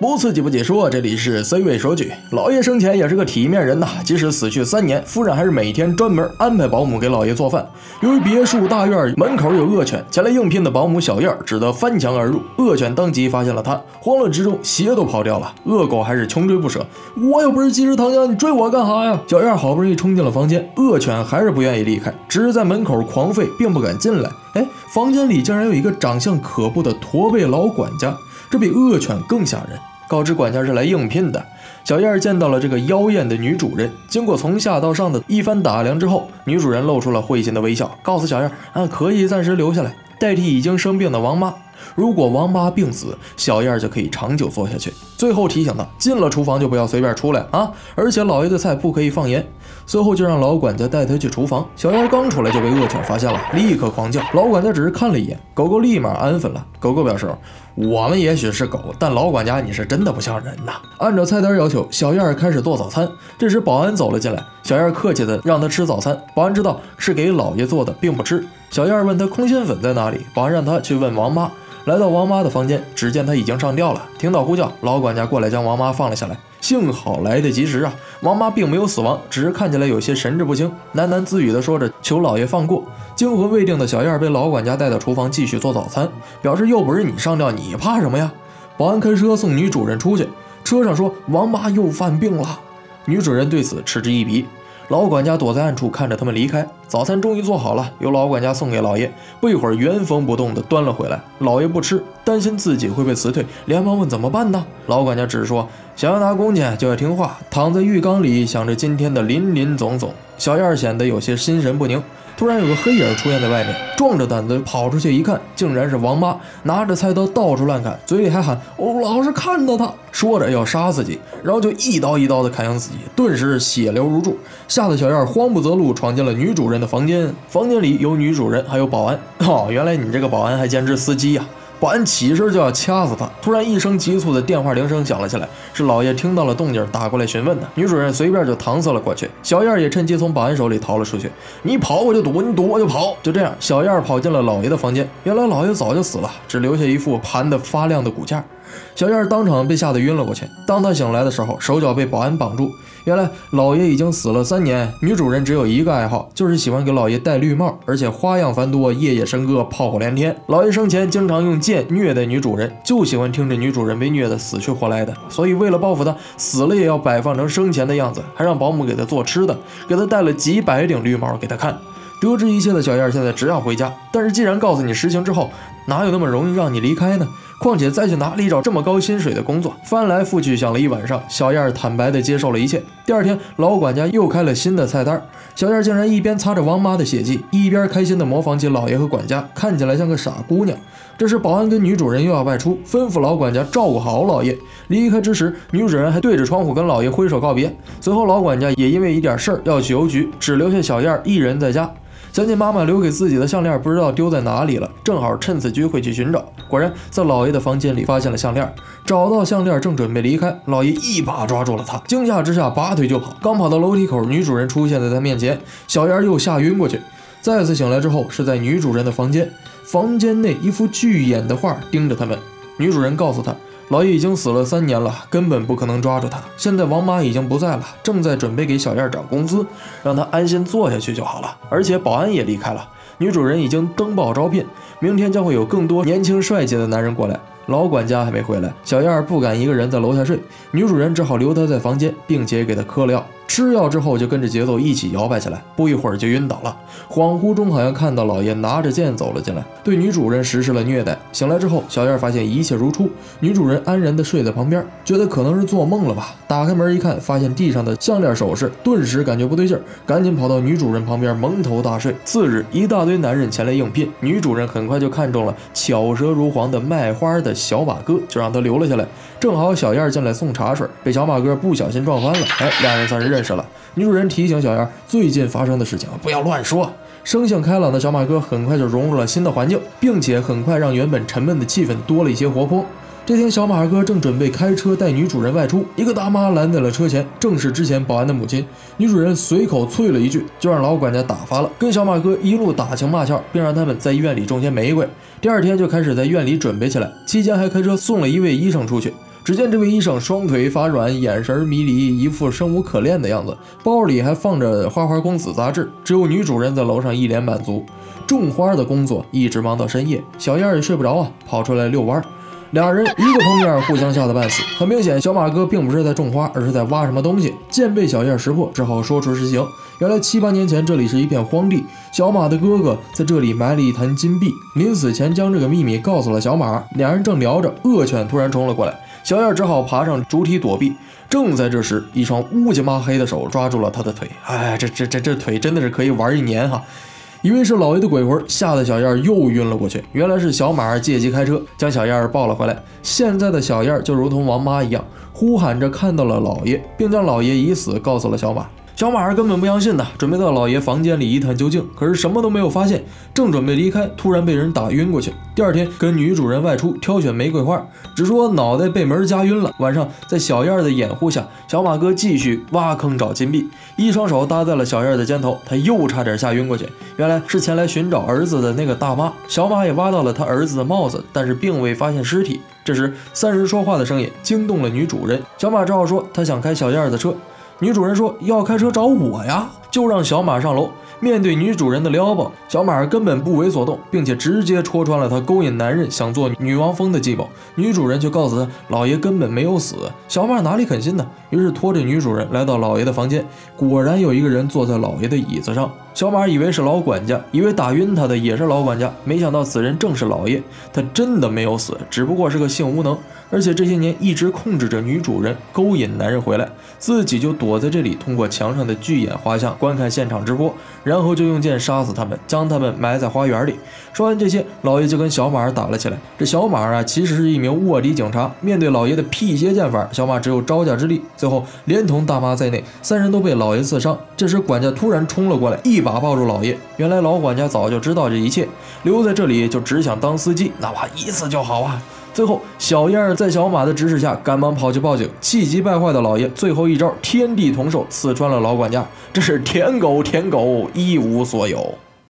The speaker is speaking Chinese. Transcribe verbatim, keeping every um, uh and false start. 不刺激不解说，这里是 C 位说剧。老爷生前也是个体面人呐，即使死去三年，夫人还是每天专门安排保姆给老爷做饭。由于别墅大院门口有恶犬，前来应聘的保姆小燕只得翻墙而入，恶犬当即发现了他，慌乱之中鞋都跑掉了，恶狗还是穷追不舍。我又不是鸡翅糖浆，你追我干哈呀？小燕好不容易冲进了房间，恶犬还是不愿意离开，只是在门口狂吠，并不敢进来。哎，房间里竟然有一个长相可怖的驼背老管家，这比恶犬更吓人。告知管家是来应聘的，小燕见到了这个妖艳的女主人。经过从下到上的一番打量之后，女主人露出了会心的微笑，告诉小燕啊，可以暂时留下来，代替已经生病的王妈。如果王妈病死，小燕就可以长久做下去。最后提醒她，进了厨房就不要随便出来啊，而且老爷的菜不可以放盐。随后就让老管家带她去厨房。小燕刚出来就被恶犬发现了，立刻狂叫。老管家只是看了一眼，狗狗立马安分了。狗狗表示，我们也许是狗，但老管家你是真的不像人呐。按照菜单要求，小燕开始做早餐。这时保安走了进来，小燕客气的让他吃早餐。保安知道是给老爷做的，并不吃。小燕问他空心粉在哪里，保安让他去问王妈。来到王妈的房间，只见她已经上吊了。听到呼叫，老管家过来将王妈放了下来。幸好来得及时啊，王妈并没有死亡，只是看起来有些神志不清，喃喃自语地说着求老爷放过。惊魂未定的小燕被老管家带到厨房继续做早餐，表示又不是你上吊，你怕什么呀？保安开车送女主人出去，车上说王妈又犯病了。女主人对此嗤之以鼻。老管家躲在暗处看着他们离开，早餐终于做好了，由老管家送给老爷。不一会儿，原封不动地端了回来。老爷不吃，担心自己会被辞退，连忙问怎么办呢？老管家只是说，想要拿工钱就要听话。躺在浴缸里想着今天的林林总总，小燕显得有些心神不宁。突然有个黑影出现在外面，壮着胆子跑出去一看，竟然是王妈，拿着菜刀到处乱砍，嘴里还喊哦，老是看到他，说着要杀自己，然后就一刀一刀的砍向自己，顿时血流如注。吓得小燕慌不择路，闯进了女主人的房间。房间里有女主人，还有保安。哦，原来你这个保安还兼职司机呀、啊！保安起身就要掐死他，突然一声急促的电话铃声响了起来，是老爷听到了动静打过来询问的。女主人随便就搪塞了过去，小燕也趁机从保安手里逃了出去。你跑我就躲，你躲我就跑。就这样，小燕跑进了老爷的房间。原来老爷早就死了，只留下一副盘得发亮的骨架。小燕当场被吓得晕了过去。当她醒来的时候，手脚被保安绑住。原来老爷已经死了三年，女主人只有一个爱好，就是喜欢给老爷戴绿帽，而且花样繁多，夜夜笙歌，炮火连天。老爷生前经常用剑虐待女主人，就喜欢听着女主人被虐得死去活来的，所以为了报复她，死了也要摆放成生前的样子，还让保姆给她做吃的，给她戴了几百顶绿帽给她看。得知一切的小燕现在只想回家，但是既然告诉你实情之后，哪有那么容易让你离开呢？况且再去哪里找这么高薪水的工作？翻来覆去想了一晚上，小燕坦白地接受了一切。第二天，老管家又开了新的菜单，小燕竟然一边擦着王妈的血迹，一边开心地模仿起老爷和管家，看起来像个傻姑娘。这时保安跟女主人又要外出，吩咐老管家照顾好老爷。离开之时，女主人还对着窗户跟老爷挥手告别。随后老管家也因为一点事儿要去邮局，只留下小燕一人在家。想起妈妈留给自己的项链不知道丢在哪里了，正好趁此机会去寻找。果然在老爷的房间里发现了项链，找到项链正准备离开，老爷一把抓住了他，惊吓之下拔腿就跑。刚跑到楼梯口，女主人出现在他面前，小燕又吓晕过去。再次醒来之后，是在女主人的房间，房间内一幅巨眼的画盯着他们。女主人告诉他，老爷已经死了三年了，根本不可能抓住他。现在王妈已经不在了，正在准备给小燕涨工资，让她安心做下去就好了。而且保安也离开了，女主人已经登报招聘，明天将会有更多年轻帅气的男人过来。老管家还没回来，小燕不敢一个人在楼下睡，女主人只好留她在房间，并且给她嗑了药。吃药之后就跟着节奏一起摇摆起来，不一会儿就晕倒了。恍惚中好像看到老爷拿着剑走了进来，对女主人实施了虐待。醒来之后，小燕发现一切如初，女主人安然地睡在旁边，觉得可能是做梦了吧。打开门一看，发现地上的项链首饰，顿时感觉不对劲儿，赶紧跑到女主人旁边蒙头大睡。次日，一大堆男人前来应聘，女主人很快就看中了巧舌如簧的卖花的小马哥，就让他留了下来。正好小燕进来送茶水，被小马哥不小心撞翻了。哎，两人算是认识认识了。女主人提醒小燕最近发生的事情不要乱说。生性开朗的小马哥很快就融入了新的环境，并且很快让原本沉闷的气氛多了一些活泼。这天，小马哥正准备开车带女主人外出，一个大妈拦在了车前，正是之前保安的母亲。女主人随口啐了一句，就让老管家打发了，跟小马哥一路打情骂俏，并让他们在院里种些玫瑰。第二天就开始在院里准备起来，期间还开车送了一位医生出去。只见这位医生双腿发软，眼神迷离，一副生无可恋的样子，包里还放着《花花公子》杂志。只有女主人在楼上一脸满足。种花的工作一直忙到深夜，小燕也睡不着啊，跑出来遛弯。 俩人一个封面，互相吓得半死。很明显，小马哥并不是在种花，而是在挖什么东西。见被小燕识破，只好说出实情。原来七八年前，这里是一片荒地，小马的哥哥在这里埋了一坛金币，临死前将这个秘密告诉了小马。俩人正聊着，恶犬突然冲了过来，小燕只好爬上主体躲避。正在这时，一双乌漆麻黑的手抓住了他的腿。哎，这这这这腿真的是可以玩一年哈！ 以为是老爷的鬼魂，吓得小燕又晕了过去。原来是小马借机开车将小燕抱了回来。现在的小燕就如同王妈一样，呼喊着看到了老爷，并将老爷已死告诉了小马。小马根本不相信呢，准备到老爷房间里一探究竟，可是什么都没有发现。正准备离开，突然被人打晕过去。第二天跟女主人外出挑选玫瑰花，只说脑袋被门夹晕了。晚上在小燕的掩护下，小马哥继续挖坑找金币，一双手搭在了小燕的肩头，他又差点吓晕过去。 原来是前来寻找儿子的那个大妈，小马也挖到了他儿子的帽子，但是并未发现尸体。这时，三人说话的声音惊动了女主人，小马只好说他想开小燕的车。女主人说要开车找我呀，就让小马上楼。面对女主人的撩拨，小马根本不为所动，并且直接戳穿了他勾引男人想做女王蜂的计谋。女主人却告诉他，老爷根本没有死。小马哪里肯信呢？于是拖着女主人来到老爷的房间，果然有一个人坐在老爷的椅子上。 小马以为是老管家，以为打晕他的也是老管家，没想到此人正是老爷。他真的没有死，只不过是个性无能，而且这些年一直控制着女主人，勾引男人回来，自己就躲在这里，通过墙上的巨眼画像观看现场直播，然后就用剑杀死他们，将他们埋在花园里。说完这些，老爷就跟小马打了起来。这小马啊，其实是一名卧底警察，面对老爷的辟邪剑法，小马只有招架之力。最后，连同大妈在内，三人都被老爷刺伤。这时，管家突然冲了过来，一 一把抱住老爷，原来老管家早就知道这一切，留在这里就只想当司机，哪怕一次就好啊！最后，小燕在小马的指使下，赶忙跑去报警。气急败坏的老爷最后一招天地同寿刺穿了老管家，这是舔狗舔狗一无所有。